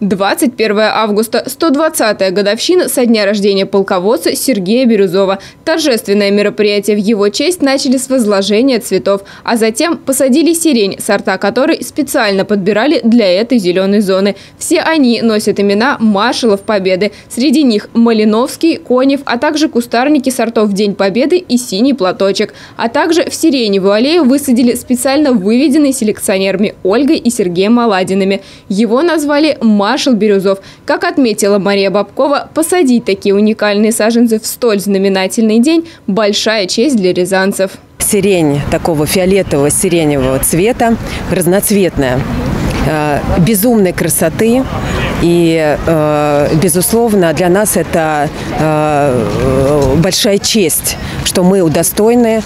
21 августа – 120-я годовщина со дня рождения полководца Сергея Бирюзова. Торжественное мероприятие в его честь начали с возложения цветов, а затем посадили сирень, сорта которой специально подбирали для этой зеленой зоны. Все они носят имена маршалов Победы. Среди них Малиновский, Конев, а также кустарники сортов «День Победы» и «Синий платочек». А также в сиреневую аллею высадили специально выведенный селекционерами Ольгой и Сергеем Маладинами. Его назвали «Маршал Бирюзов». Как отметила Мария Бабкова, посадить такие уникальные саженцы в столь знаменательный день – большая честь для рязанцев. Сирень такого фиолетово-сиреневого цвета, разноцветная, безумной красоты. И, безусловно, для нас это большая честь, что мы удостоены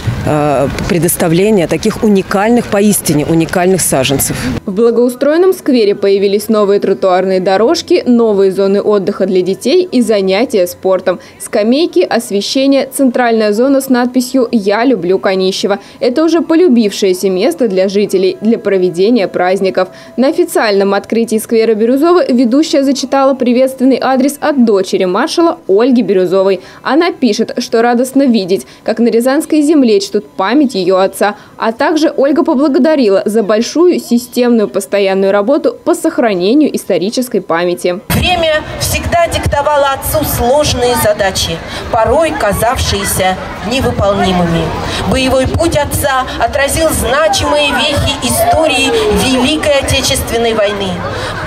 предоставления таких уникальных, поистине уникальных саженцев. В благоустроенном сквере появились новые тротуарные дорожки, новые зоны отдыха для детей и занятия спортом. Скамейки, освещение, центральная зона с надписью «Я люблю Конищево». Это уже полюбившееся место для жителей для проведения праздников. На официальном открытии сквера Бирюзова ведущий зачитала приветственный адрес от дочери маршала Ольги Бирюзовой. Она пишет, что радостно видеть, как на рязанской земле чтут память ее отца. А также Ольга поблагодарила за большую системную постоянную работу по сохранению исторической памяти. Время всегда диктовало отцу сложные задачи, порой казавшиеся невыполнимыми. Боевой путь отца отразил значимые вехи истории Великой Отечественной войны.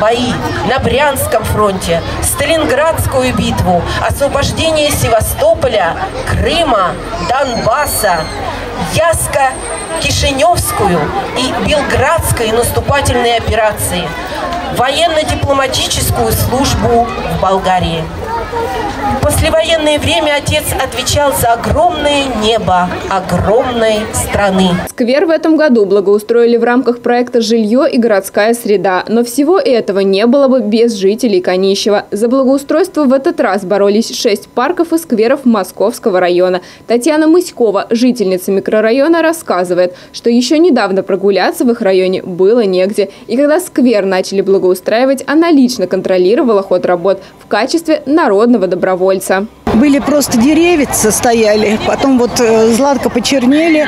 Бои на Брянском фронте, Сталинградскую битву, освобождение Севастополя, Крыма, Донбасса, Ясско-Кишиневскую и Белградской наступательные операции, военно-дипломатическую службу в Болгарии. В послевоенное время отец отвечал за огромное небо огромной страны. Сквер в этом году благоустроили в рамках проекта «Жилье и городская среда». Но всего этого не было бы без жителей Конищева. За благоустройство в этот раз боролись 6 парков и скверов Московского района. Татьяна Мыськова, жительница микрорайона, рассказывает, что еще недавно прогуляться в их районе было негде. И когда сквер начали благоустраивать, она лично контролировала ход работ в качестве народного добровольца. Были просто деревицы стояли, потом вот златко почернели.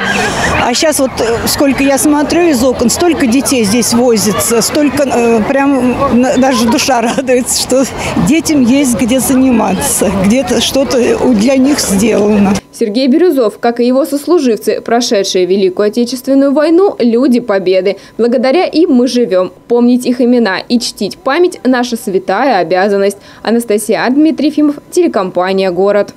А сейчас вот сколько я смотрю из окон, столько детей здесь возится, столько, прям даже душа радуется, что детям есть где заниматься, где-то что-то для них сделано. Сергей Бирюзов, как и его сослуживцы, прошедшие Великую Отечественную войну, люди победы. Благодаря им мы живем. Помнить их имена и чтить память – наша святая обязанность. Анастасия Дмитриева, телекомпания «Город».